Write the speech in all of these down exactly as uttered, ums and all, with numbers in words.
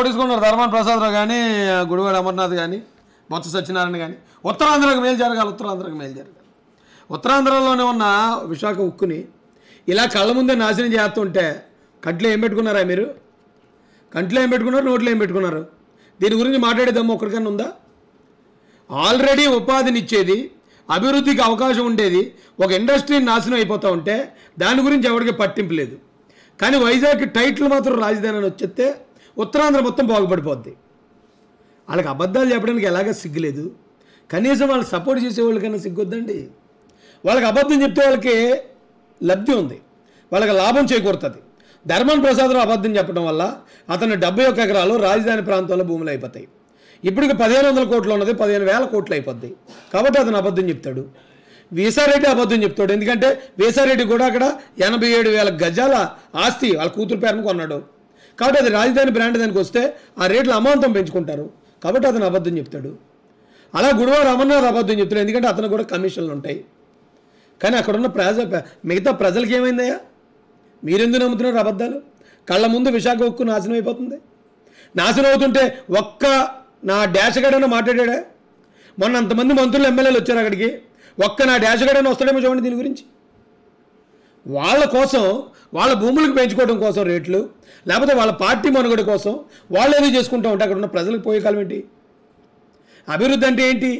కొట్టుకున్నారు ధర్మాన ప్రసాద్ రావు గాని గుడివాడ అమర్నాథ్ గాని బొత్స సత్యనారాయణ గాని ఉత్తరాంధ్రకు మేలు జరగాలి ఉత్తరాంధ్రకు మేలు జరగాలి ఉత్తరాంధ్రలోనే ఉన్న విశాఖ ఉక్కుని ఇలా కళ్ళ ముందే నాశనం చేస్తుంటే కంట్లో ఏం పెట్టుకున్నారా మీరు కంట్లో ఏం పెట్టుకున్నారు నోట్లో ఏం పెట్టుకున్నారు దీని గురించి మాట్లాడేదమ్మ ఒక్కరికన్నా ఉందా ఆల్రెడీ ఉపాధినిచ్చేది అభివృద్ధికి అవకాశం ఉండేది ఒక ఇండస్ట్రీ నాశనం అయిపోతా ఉంటే దాని గురించి ఎవరికి పట్టింపు లేదు కానీ వైజాగ్ టైటిల్ మాత్రం రాజధానిని వచ్చేస్తే ఉత్తరాంధ్ర మొత్తం బాగుపడిపోద్ది వాళ్ళకి అబద్ధాలు చెప్పడానికి ఎలాగ సిగ్గులేదు కనీసం వాళ్ళు సపోర్ట్ చేసేవాళ్ళకన్నా సిగ్గొద్దండి వాళ్ళకి అబద్ధం చెప్తే వాళ్ళకి లబ్ధి ఉంది వాళ్ళకి లాభం చేకూరుతుంది ధర్మాన ప్రసాదరావు అబద్ధం చెప్పడం వల్ల అతను డెబ్బై ఒక్క ఎకరాలు రాజధాని ప్రాంతంలో భూములు అయిపోతాయి ఇప్పటికి పదిహేను వందల కోట్లు ఉన్నది పదిహేను వేల కోట్లు అయిపోద్ది కాబట్టి అతను అబద్ధం చెప్తాడు వీసారెడ్డి అబద్ధం చెప్తాడు ఎందుకంటే వీసారెడ్డి కూడా అక్కడ ఎనభై ఏడు వేల గజాల ఆస్తి వాళ్ళ కూతురు పేరును కొన్నాడు కాబట్టి అది రాజధాని బ్రాండ్ దానికి వస్తే ఆ రేట్లు అమాంతం పెంచుకుంటారు కాబట్టి అతను అబద్ధం చెప్తాడు అలా గుడివాడ అమర్నాథ్ అబద్ధం చెప్తాడు ఎందుకంటే అతను కూడా కమిషన్లు ఉంటాయి కానీ అక్కడున్న ప్రజ మిగతా ప్రజలకి ఏమైందయ్యా మీరెందుకు నమ్ముతున్నారు అబద్ధాలు కళ్ళ ముందు విశాఖ ఉక్కు నాశనం అయిపోతుంది నాశనం అవుతుంటే ఒక్క నా డాషగాడైనా మాట్లాడా మొన్న అంతమంది మంత్రులు ఎమ్మెల్యేలు వచ్చారు అక్కడికి ఒక్క నా డాషగాడైనా వస్తాడేమో చూడండి దీని గురించి వాళ్ళ కోసం వాళ్ళ భూములకు పెంచుకోవడం కోసం రేట్లు లేకపోతే వాళ్ళ పార్టీ మనుగడ కోసం వాళ్ళు ఏదో చేసుకుంటూ ఉంటే అక్కడ ఉన్న ప్రజలకు పోయే కాలం ఏంటి అభివృద్ధి అంటే ఏంటి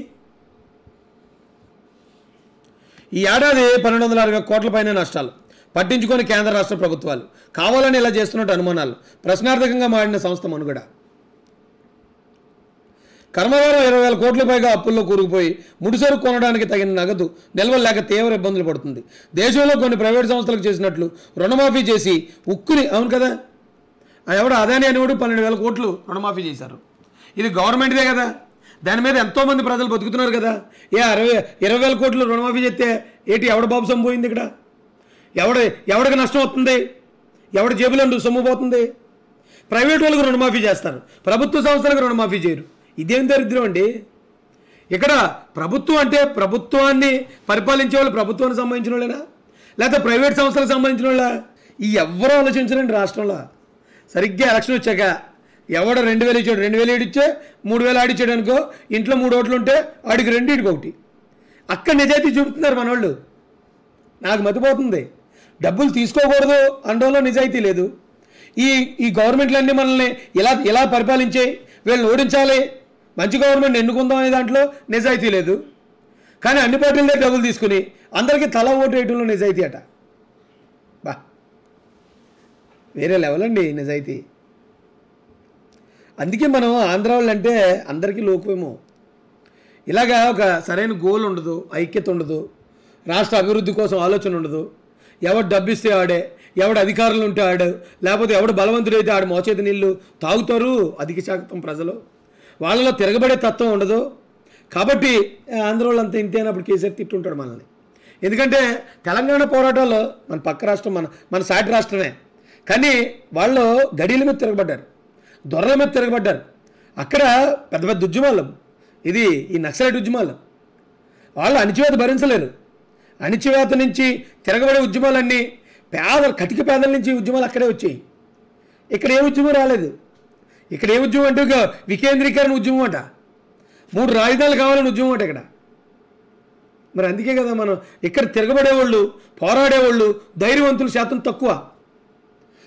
ఈ ఏడాది పన్నెండు వందల అరవై కోట్ల పైన నష్టాలు పట్టించుకొని కేంద్ర రాష్ట్ర ప్రభుత్వాలు కావాలని ఇలా చేస్తున్నట్టు అనుమానాలు ప్రశ్నార్థకంగా మారిన సంస్థ మనుగడ కర్మవారం ఇరవై వేల కోట్ల పైగా అప్పుల్లో కూరుకుపోయి ముడిసరు కొనడానికి తగిన నగదు నిల్వలేక తీవ్ర ఇబ్బందులు పడుతుంది దేశంలో కొన్ని ప్రైవేట్ సంస్థలకు చేసినట్లు రుణమాఫీ చేసి ఉక్కుని అవును కదా ఎవడో అదాని అనేవాడు పన్నెండు వేల కోట్లు రుణమాఫీ చేశారు ఇది గవర్నమెంట్దే కదా దాని మీద ఎంతోమంది ప్రజలు బతుకుతున్నారు కదా ఏ అరవై ఇరవై వేల కోట్లు రుణమాఫీ చేస్తే ఏటి ఎవడ బాబు సొమ్ము పోయింది ఇక్కడ ఎవడ ఎవడికి నష్టం అవుతుంది ఎవడ జేబులంటూ సొమ్ము పోతుంది ప్రైవేట్ వాళ్ళకు రుణమాఫీ చేస్తారు ప్రభుత్వ సంస్థలకు రుణమాఫీ చేయరు ఇదేం దరిద్రం అండి ఇక్కడ ప్రభుత్వం అంటే ప్రభుత్వాన్ని పరిపాలించే వాళ్ళు ప్రభుత్వానికి సంబంధించిన వాళ్ళేనా లేకపోతే ప్రైవేట్ సంస్థలకు సంబంధించిన వాళ్ళ ఈ ఎవరో ఆలోచించరండి రాష్ట్రంలో సరిగ్గా ఎలక్షన్ వచ్చాక ఎవడ రెండు వేలు ఇచ్చాడు రెండు వేలు ఏడిచ్చే మూడు వేలు ఆడిచ్చాడు అనుకో ఇంట్లో మూడు ఓట్లు ఉంటే ఆడికి రెండింటికి ఒకటి అక్కడ నిజాయితీ చూపుతున్నారు మనవాళ్ళు నాకు మతిపోతుంది డబ్బులు తీసుకోకూడదు అనడంలో నిజాయితీ లేదు ఈ ఈ గవర్నమెంట్లన్నీ మనల్ని ఇలా ఇలా పరిపాలించే వీళ్ళని ఓడించాలి మంచి గవర్నమెంట్ ఎన్నుకుందాం అనే దాంట్లో నిజాయితీ లేదు కానీ అన్ని పార్టీలదే డబ్బులు తీసుకుని అందరికీ తల ఓటు వేయడంలో నిజాయితీ అట బా వేరే లెవెల్ అండి నిజాయితీ అందుకే మనం ఆంధ్ర వాళ్ళు అంటే అందరికీ లోకమేమో ఇలాగా ఒక సరైన గోల్ ఉండదు ఐక్యత ఉండదు రాష్ట్ర అభివృద్ధి కోసం ఆలోచన ఉండదు ఎవడు డబ్బిస్తే ఆడే ఎవడు అధికారులు ఉంటే ఆడు లేకపోతే ఎవడు బలవంతుడైతే ఆడు మోచేతి నీళ్ళు తాగుతారు అధిక శాతం ప్రజలు వాళ్ళలో తిరగబడే తత్వం ఉండదు కాబట్టి ఆంధ్ర వాళ్ళు అంతా ఇంతేనప్పుడు కేసీఆర్ తిట్టుంటాడు మనల్ని ఎందుకంటే తెలంగాణ పోరాటాల్లో మన పక్క రాష్ట్రం మన మన సాటి రాష్ట్రమే కానీ వాళ్ళు గడీల మీద తిరగబడ్డారు దొరల మీద తిరగబడ్డారు అక్కడ పెద్ద పెద్ద ఉద్యమాలు ఇది ఈ నక్సలైట్ ఉద్యమాలు వాళ్ళు అణిచివేత భరించలేరు అణిచివేత నుంచి తిరగబడే ఉద్యమాలన్నీ పేద కటిక పేదల నుంచి ఉద్యమాలు అక్కడే వచ్చాయి ఇక్కడ ఏ ఉద్యమం రాలేదు ఇక్కడ ఏ ఉద్యమం అంటే వికేంద్రీకరణ ఉద్యమం అట మూడు రాజధానులు కావాలని ఉద్యమం అట ఇక్కడ మరి అందుకే కదా మనం ఇక్కడ తిరగబడేవాళ్ళు పోరాడేవాళ్ళు ధైర్యవంతుల శాతం తక్కువ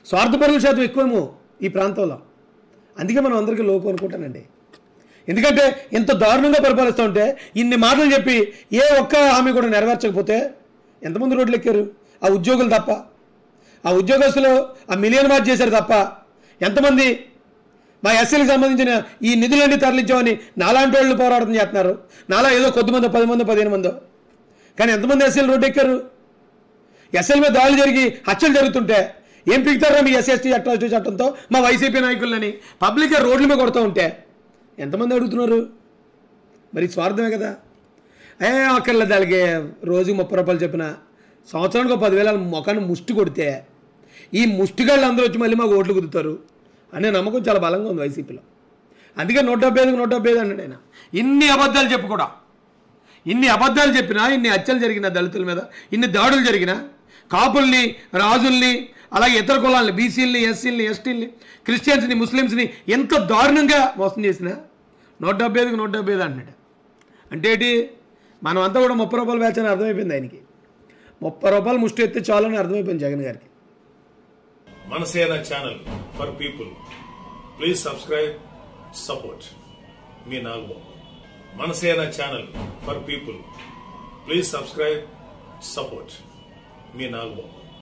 స్వార్థపరుల శాతం ఎక్కువేమో ఈ ప్రాంతంలో అందుకే మనం అందరికీ లోకం అనుకుంటానండి ఎందుకంటే ఇంత దారుణంగా పరిపాలిస్తూ ఉంటే ఇన్ని మాటలు చెప్పి ఏ ఒక్క హామీ కూడా నెరవేర్చకపోతే ఎంతమంది రోడ్లు ఎక్కారు ఆ ఉద్యోగులు తప్ప ఆ ఉద్యోగస్తులు ఆ మిలియన్ మార్క్ చేశారు తప్ప ఎంతమంది మా ఎస్సీలకు సంబంధించిన ఈ నిధులన్నీ తరలించామని నాలాంటి వాళ్ళు పోరాటం చేస్తున్నారు నాలా ఏదో కొద్దిమందో పది మందో పదిహేను మందో కానీ ఎంతమంది ఎస్సీలు రోడ్డు ఎక్కారు ఎస్సీల మీద దాడులు జరిగి హత్యలు జరుగుతుంటే ఏం పిగుతారా మీ ఎస్సీ ఎస్టీ చట్టాలు చట్టంతో మా వైసీపీ నాయకులని పబ్లిక్గా రోడ్ల మీద కొడుతూ ఉంటే ఎంతమంది అడుగుతున్నారు మరి స్వార్థమే కదా ఏ అక్కర్లేదు దానికి రోజుకి ముప్పై రూపాయలు చెప్పిన సంవత్సరానికి పదివేల మొఖాన్ని ముష్టి కొడితే ఈ ముష్టిగాళ్ళు అందరూ వచ్చి మళ్ళీ మాకు ఓట్లు కుదుతారు అనే నమ్మకం చాలా బలంగా ఉంది వైసీపీలో అందుకే నూట డెబ్బై ఐదుకి నూట డెబ్బై ఐదు అన్నాడు ఆయన ఇన్ని అబద్ధాలు చెప్పు కూడా ఇన్ని అబద్ధాలు చెప్పినా ఇన్ని హత్యలు జరిగినా దళితుల మీద ఇన్ని దాడులు జరిగినా కాపుల్ని రాజుల్ని అలాగే ఇతర కులాలను బీసీల్ని ఎస్సీల్ని ఎస్టీల్ని క్రిస్టియన్స్ని ముస్లిమ్స్ని ఎంత దారుణంగా మోసం చేసినా నూట డెబ్బై ఐదుకి నూట డెబ్బై ఐదు అంటున్నాడు. అంటే ఏంటి మనం అంతా కూడా ముప్పై రూపాయలు బ్యాచ్ అని అర్థమైపోయింది. ఆయనకి ముప్పై రూపాయలు ముష్టి ఎత్తే చాలు అని అర్థమైపోయింది జగన్ గారికి. Manasena channel for people please subscribe support మీ Nagababu. Manasena channel for people please subscribe support మీ నాగబాబు.